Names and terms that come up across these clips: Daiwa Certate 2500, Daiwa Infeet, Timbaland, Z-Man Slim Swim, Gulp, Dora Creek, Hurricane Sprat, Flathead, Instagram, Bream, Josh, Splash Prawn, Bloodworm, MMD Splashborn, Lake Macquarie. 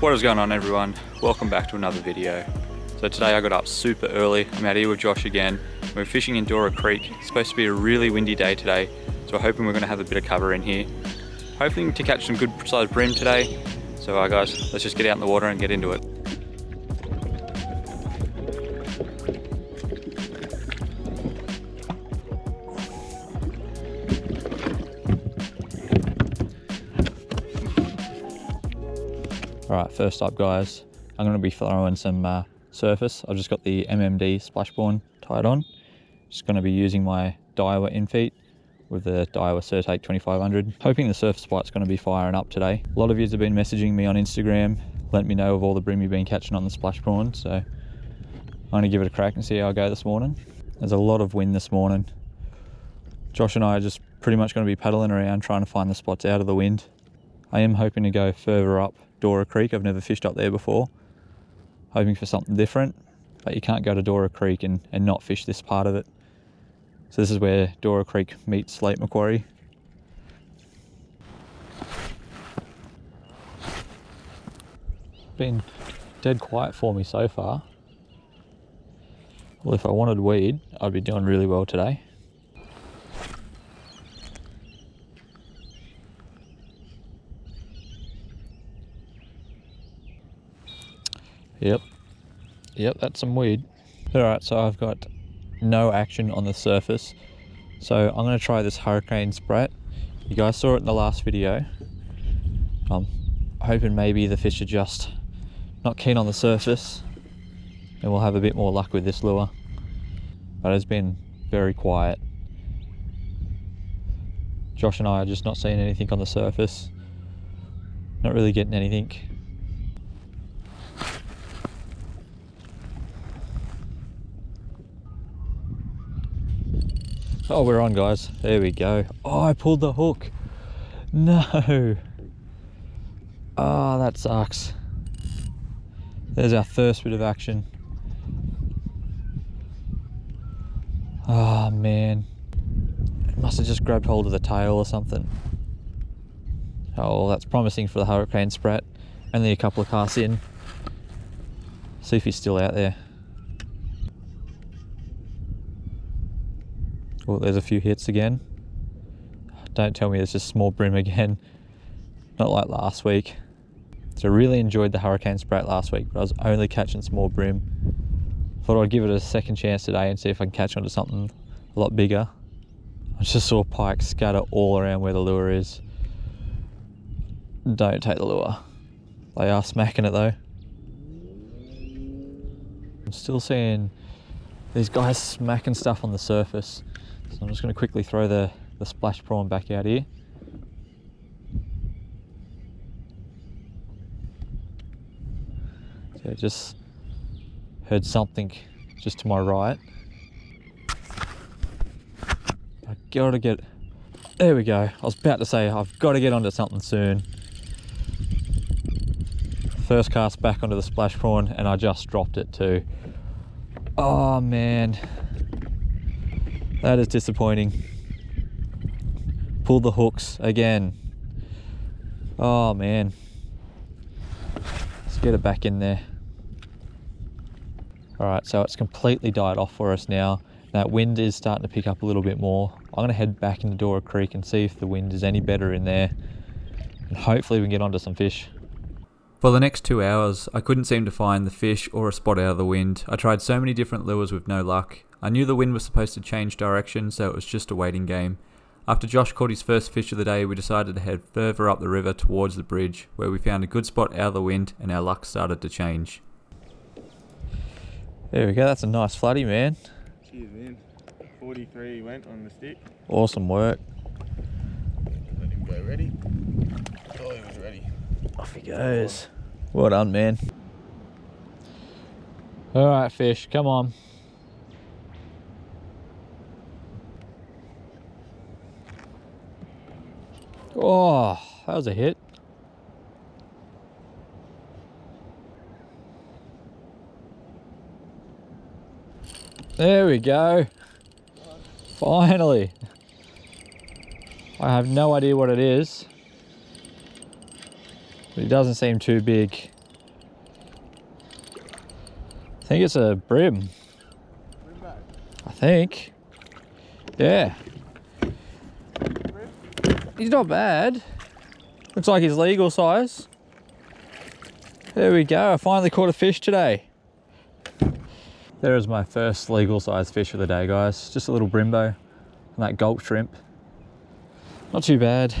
What is going on, everyone? Welcome back to another video. So today I got up super early. I'm out here with Josh again. We're fishing in Dora Creek. It's supposed to be a really windy day today, so I'm hoping we're going to have a bit of cover in here. Hoping to catch some good sized brim today. So alright guys, let's just get out in the water and get into it. Alright, first up guys, I'm going to be throwing some surface. I've just got the MMD Splashborn tied on. Just going to be using my Daiwa Infeet with the Daiwa Certate 2500. Hoping the surface bite's going to be firing up today. A lot of you have been messaging me on Instagram, letting me know of all the brim you've been catching on the Splashborn. So I'm going to give it a crack and see how I go this morning. There's a lot of wind this morning. Josh and I are just pretty much going to be paddling around trying to find the spots out of the wind. I am hoping to go further up Dora Creek. I've never fished up there before, hoping for something different, but you can't go to Dora Creek and not fish this part of it. So this is where Dora Creek meets Lake Macquarie. Been dead quiet for me so far. Well, if I wanted weed, I'd be doing really well today. Yep, that's some weed. Alright, so I've got no action on the surface. So I'm going to try this Hurricane Sprat. You guys saw it in the last video. I'm hoping maybe the fish are just not keen on the surface and we'll have a bit more luck with this lure. But it's been very quiet. Josh and I are just not seeing anything on the surface. Not really getting anything. Oh, we're on guys, there we go. Oh, I pulled the hook. No. Oh, that sucks. There's our first bit of action. Oh man, it must have just grabbed hold of the tail or something. Oh, that's promising for the Hurricane Sprat. Only a couple of casts in. See if he's still out there. Oh, there's a few hits again. Don't tell me it's just small brim again. Not like last week. So I really enjoyed the Hurricane Sprat last week, but I was only catching small brim. Thought I'd give it a second chance today and see if I can catch onto something a lot bigger. I just saw pike scatter all around where the lure is. Don't take the lure. They are smacking it though. I'm still seeing these guys smacking stuff on the surface. So I'm just going to quickly throw the splash prawn back out here. So I just heard something just to my right. I gotta get, there we go. I was about to say, I've got to get onto something soon. First cast back onto the splash prawn and I just dropped it too. Oh man, that is disappointing. Pulled the hooks again. Oh man. Let's get it back in there. Alright, so it's completely died off for us now. That wind is starting to pick up a little bit more. I'm going to head back into Dora Creek and see if the wind is any better in there. And hopefully we can get onto some fish. For the next 2 hours, I couldn't seem to find the fish or a spot out of the wind. I tried so many different lures with no luck. I knew the wind was supposed to change direction, so it was just a waiting game. After Josh caught his first fish of the day, we decided to head further up the river towards the bridge, where we found a good spot out of the wind and our luck started to change. There we go, that's a nice flatty, man. Cheers, man. 43 went on the stick. Awesome work. Go ready? Oh, he was ready. Off he goes. Well done, man. All right, fish, come on. Oh, that was a hit. There we go. Finally. I have no idea what it is, but it doesn't seem too big. I think it's a brim. I think. Yeah. He's not bad. Looks like he's legal size. There we go. I finally caught a fish today. There is my first legal size fish of the day, guys. Just a little brimbo and that gulp shrimp. Not too bad.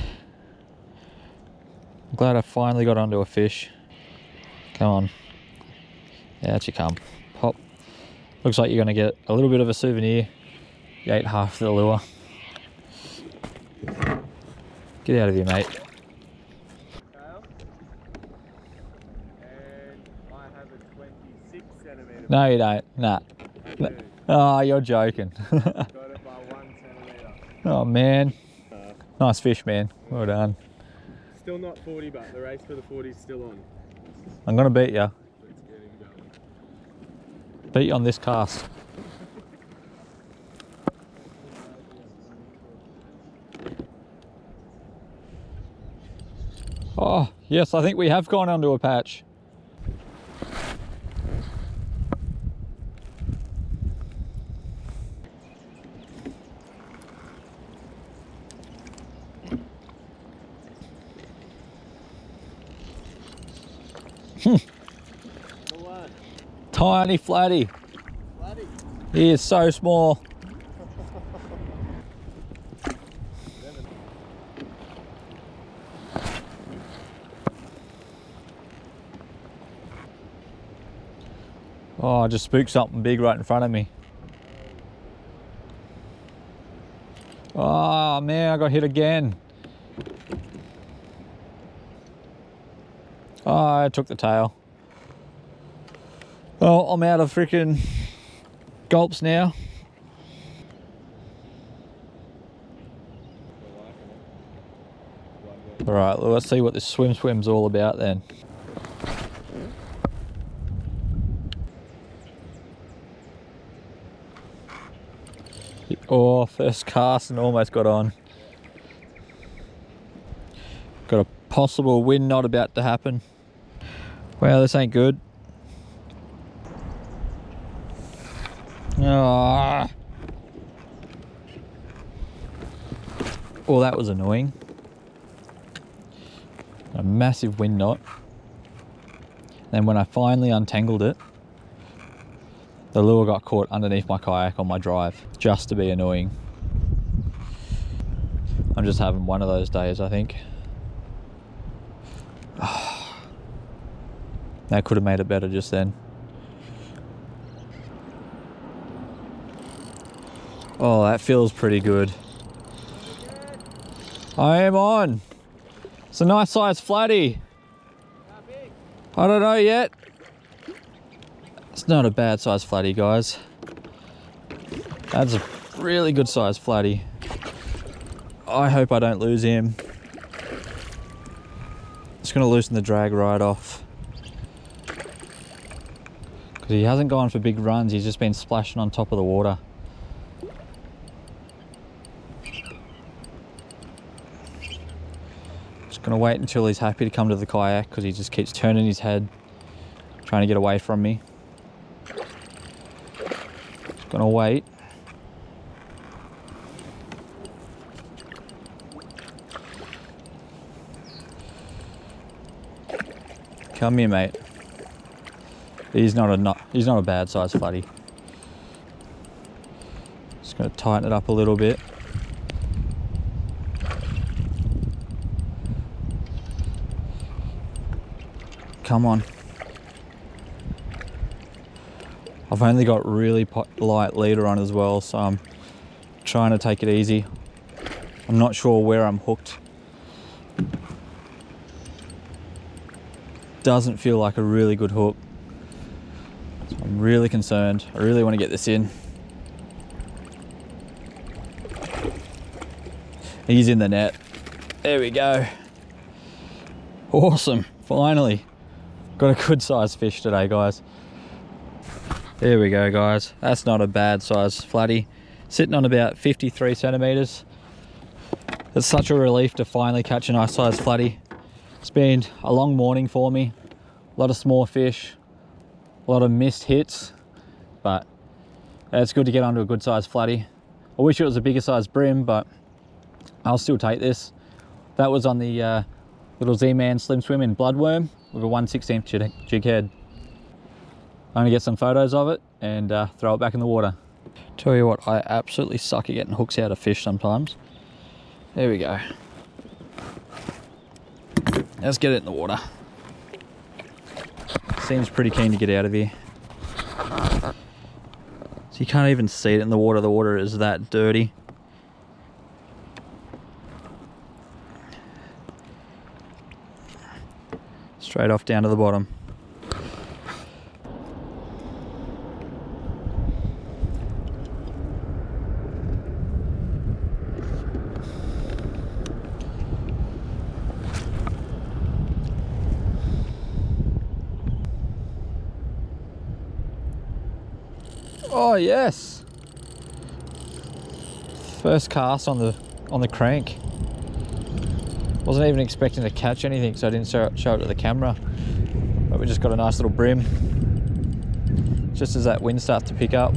I'm glad I finally got onto a fish. Come on. Out you come. Pop. Looks like you're going to get a little bit of a souvenir. You ate half the lure. Get out of here, mate. No, you don't. Nah. No. Oh, you're joking. Got it by 1 centimetre. Oh, man. Nice fish, man. Well done. Still not 40, but the race for the 40 is still on. I'm going to beat you. Let's get him going. Beat you on this cast. Oh, yes, I think we have gone onto a patch. Tiny flatty. Flatty. He is so small. Oh, I just spooked something big right in front of me. Oh man, I got hit again. Oh, I took the tail. Well, I'm out of freaking gulps now. All right, well, let's see what this swim's all about then. Oh, first cast and almost got on. Got a possible win not about to happen. Well, this ain't good. Oh, well, that was annoying. A massive wind knot. Then when I finally untangled it, the lure got caught underneath my kayak on my drive, just to be annoying. I'm just having one of those days, I think. Oh, that could have made it better just then. Oh, that feels pretty good. I am on. It's a nice size flatty. How big? I don't know yet. It's not a bad size flatty, guys. That's a really good size flatty. I hope I don't lose him. It's gonna loosen the drag right off. Cause he hasn't gone for big runs, he's just been splashing on top of the water. Gonna wait until he's happy to come to the kayak because he just keeps turning his head trying to get away from me. Just gonna wait. Come here, mate. He's not a bad size flatty. Just gonna tighten it up a little bit. Come on. I've only got really light leader on as well, so I'm trying to take it easy. I'm not sure where I'm hooked. doesn't feel like a really good hook. So I'm really concerned. I really want to get this in. He's in the net. There we go. Awesome. Finally. Got a good size fish today, guys. There we go, guys. That's not a bad size flatty. Sitting on about 53 centimeters. It's such a relief to finally catch a nice size flatty. It's been a long morning for me. A lot of small fish, a lot of missed hits, but it's good to get onto a good size flatty. I wish it was a bigger size brim, but I'll still take this. That was on the little Z-Man Slim Swim in Bloodworm with a 1/16 jig head. I'm gonna get some photos of it and throw it back in the water. Tell you what, I absolutely suck at getting hooks out of fish sometimes. There we go. Let's get it in the water. Seems pretty keen to get out of here. So you can't even see it in the water is that dirty. Straight off down to the bottom. Oh yes! First cast on the crank. Wasn't even expecting to catch anything, so I didn't show it to the camera. But we just got a nice little brim. Just as that wind starts to pick up.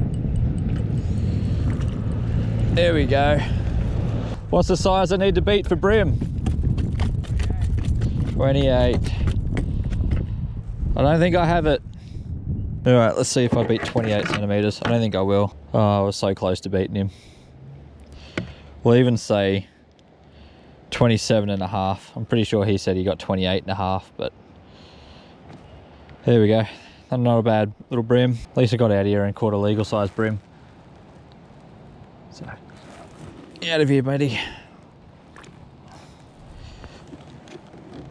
There we go. What's the size I need to beat for brim? 28. I don't think I have it. All right, let's see if I beat 28 centimeters. I don't think I will. Oh, I was so close to beating him. We'll even say 27 and a half. I'm pretty sure he said he got 28 and a half, but there we go. Not a bad little brim. At least I got out here and caught a legal size brim. So, out of here, buddy.